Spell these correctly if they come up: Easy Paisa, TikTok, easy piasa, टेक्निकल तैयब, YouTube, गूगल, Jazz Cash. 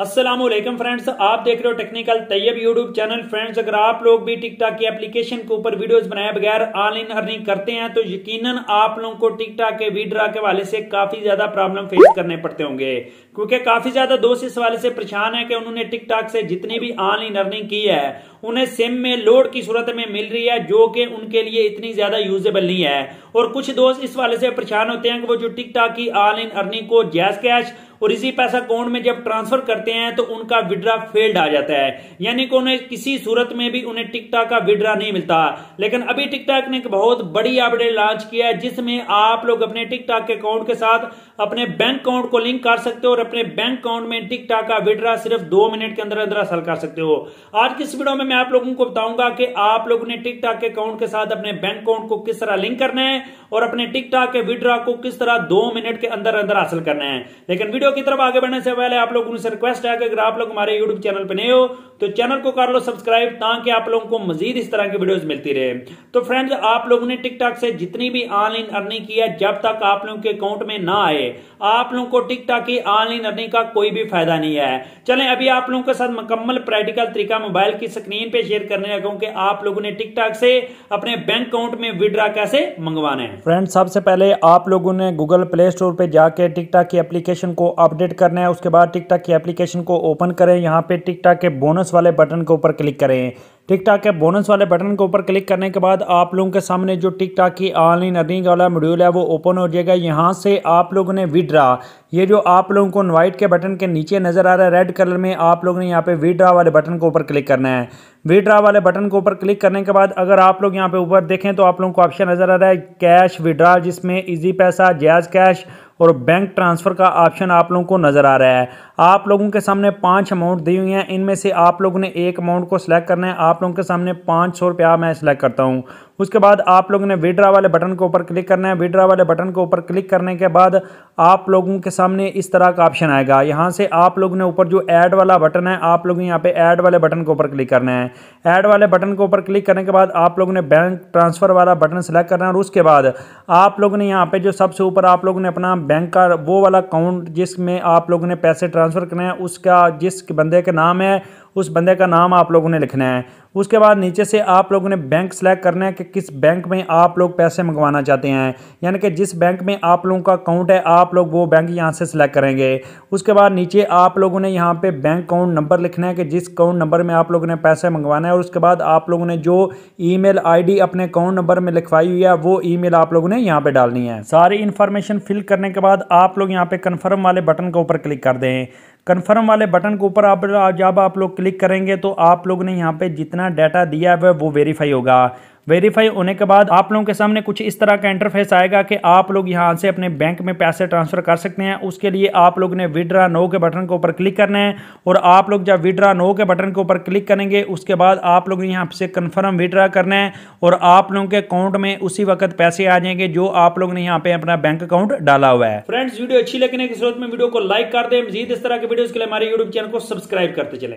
अस्सलामुअलैकुम फ्रेंड्स, आप देख रहे हो टेक्निकल तैयब YouTube channel. Friends, अगर आप लोग भी टिकटॉक की एप्लीकेशन के ऊपर वीडियोस बनाए बगैर ऑनलाइन अर्निंग करते हैं तो यकीनन आप लोगों को टिकटॉक के विड्रॉ के हवाले से काफी ज्यादा प्रॉब्लम फेस करने पड़ते होंगे, क्योंकि काफी ज्यादा दोस्त इस हवाले से परेशान है कि उन्होंने टिकटॉक से जितनी भी ऑनलाइन अर्निंग की है उन्हें सिम में लोड की सूरत में मिल रही है, जो कि उनके लिए इतनी ज्यादा यूजेबल नहीं है। और कुछ दोस्त इस वाले से परेशान होते हैं कि वो जो टिकटॉक की ऑनलाइन अर्निंग को जैज़ कैश और इजी पैसा अकाउंट में जब ट्रांसफर करते हैं तो उनका विड्रॉ फेल्ड आ जाता है, यानी कि उन्हें किसी सूरत में भी उन्हें टिकटॉक का विड्रॉ नहीं मिलता। लेकिन अभी टिकटॉक ने एक बहुत बड़ी अपडेट लॉन्च किया है जिसमें आप लोग अपने टिकटॉक के अकाउंट के साथ अपने बैंक अकाउंट को लिंक कर सकते हो और अपने बैंक अकाउंट में टिकटॉक का विड्रॉ सिर्फ 2 मिनट के अंदर अंदर हासिल कर सकते हो। आज की इस वीडियो में मैं आप लोगों को बताऊंगा कि आप लोगों ने टिकटॉक के अकाउंट के साथ अपने बैंक अकाउंट को किस तरह लिंक करना है और अपने टिकटॉक के विड्रॉ को किस तरह 2 मिनट के अंदर अंदर हासिल करना है। लेकिन वीडियो की तरफ आगे बढ़ने से पहले आप लोगों से रिक्वेस्ट है कि अगर आप लोग हमारे YouTube चैनल पे नए हो तो चैनल को कर लो सब्सक्राइब, ताकि आप लोगों को मजीद इस तरह की वीडियोस मिलती रहे। तो फ्रेंड्स, आप लोगों ने टिकटॉक से जितनी भी ऑनलाइन अर्निंग की है जब तक आप लोगों के अकाउंट में ना आए आप लोगों को टिकटॉक की ऑनलाइन अर्निंग का कोई भी फायदा नहीं है। चलें अभी आप लोगों के साथ मुकम्मल प्रैक्टिकल तरीका मोबाइल की स्क्रीन पे शेयर करने लगा हूं कि आप लोगों ने टिकटॉक से अपने बैंक अकाउंट में विड्रॉ कैसे मंगवाना है। फ्रेंड्स, सबसे पहले आप लोगों ने गूगल प्ले स्टोर पर जाके टिकटॉक की एप्लीकेशन को अपडेट करना है। उसके बाद टिकटॉक की एप्लीकेशन को ओपन करें, यहाँ पे टिकटॉक के बोनस वाले बटन के ऊपर क्लिक करें। टिकटॉक के बोनस वाले बटन के ऊपर क्लिक करने के बाद आप लोगों के सामने जो टिकटॉक की ऑनलाइन अर्निंग वाला मॉड्यूल है वो ओपन हो जाएगा। यहाँ से आप लोगों ने विड्रा, ये जो आप लोगों को इनवाइट के बटन के नीचे नज़र आ रहा है रेड कलर में, आप लोगों ने यहाँ पे विड्रा वाले बटन के ऊपर क्लिक करना है। विड्रा वाले बटन के ऊपर क्लिक करने के बाद अगर आप लोग यहाँ पे ऊपर देखें तो आप लोगों को ऑप्शन नज़र आ रहा है कैश विड्रा, जिसमें ईजी पैसा, जैज़ कैश और बैंक ट्रांसफ़र का ऑप्शन आप लोगों को नज़र आ रहा है। आप लोगों के सामने 5 अमाउंट दी हुई हैं, इनमें से आप लोगों ने एक अमाउंट को सिलेक्ट करना है। आप लोगों के सामने 500 रुपया मैं सिलेक्ट करता हूं। उसके बाद आप लोगों ने विड्रा वाले बटन के ऊपर क्लिक करना है। विड्रा वाले बटन के ऊपर क्लिक करने के बाद आप लोगों के सामने इस तरह का ऑप्शन आएगा। यहाँ से आप लोगों ने ऊपर जो ऐड वाला बटन है आप लोगों ने यहाँ पे ऐड वाले बटन के ऊपर क्लिक करना है। ऐड वाले बटन के ऊपर क्लिक करने के बाद आप लोगों ने बैंक ट्रांसफ़र वाला बटन सेलेक्ट करना है और उसके बाद आप लोगों ने यहाँ पर जो सबसे ऊपर आप लोगों ने अपना बैंक का वो वाला अकाउंट जिसमें आप लोगों ने पैसे ट्रांसफ़र करना है उसका, जिस बंदे का नाम है उस बंदे का नाम आप लोगों ने लिखना है। उसके बाद नीचे से आप लोगों ने बैंक सेलेक्ट करना है कि किस बैंक में आप लोग पैसे मंगवाना चाहते हैं, यानी कि जिस बैंक में आप लोगों का अकाउंट है आप लोग वो बैंक यहाँ से सिलेक्ट करेंगे। उसके बाद नीचे आप लोगों ने यहाँ पे बैंक अकाउंट नंबर लिखना है कि जिस अकाउंट नंबर में आप लोगों ने पैसे मंगवाना है। और उसके बाद आप लोगों ने जो ईमेल आईडी अपने अकाउंट नंबर में लिखवाई हुई है वो ईमेल आप लोगों ने यहाँ पर डालनी है। सारी इन्फॉर्मेशन फिल करने के बाद आप लोग यहाँ पर कन्फर्म वाले बटन के ऊपर क्लिक कर दें। कन्फर्म वाले बटन के ऊपर आप जब आप लोग क्लिक करेंगे तो आप लोग ने यहाँ पे जितना डाटा दिया है वो वेरीफाई होगा। वेरीफाई होने के बाद आप लोगों के सामने कुछ इस तरह का इंटरफेस आएगा कि आप लोग यहाँ से अपने बैंक में पैसे ट्रांसफ़र कर सकते हैं। उसके लिए आप लोग ने विड्रा नो के बटन के ऊपर क्लिक करना है और आप लोग जब विड्रा नो के बटन के ऊपर क्लिक करेंगे उसके बाद आप लोग ने यहाँ से कन्फर्म विड्रा करना है और आप लोगों के अकाउंट में उसी वक्त पैसे आ जाएंगे जो आप लोग ने यहाँ पे अपना बैंक अकाउंट डाला हुआ है। फ्रेंड्स, वीडियो अच्छी लगने की सूरत में वीडियो को लाइक कर दें। मजीद इस तरह के वीडियो के लिए हमारे यूट्यूब चैनल को सब्सक्राइब करते चले।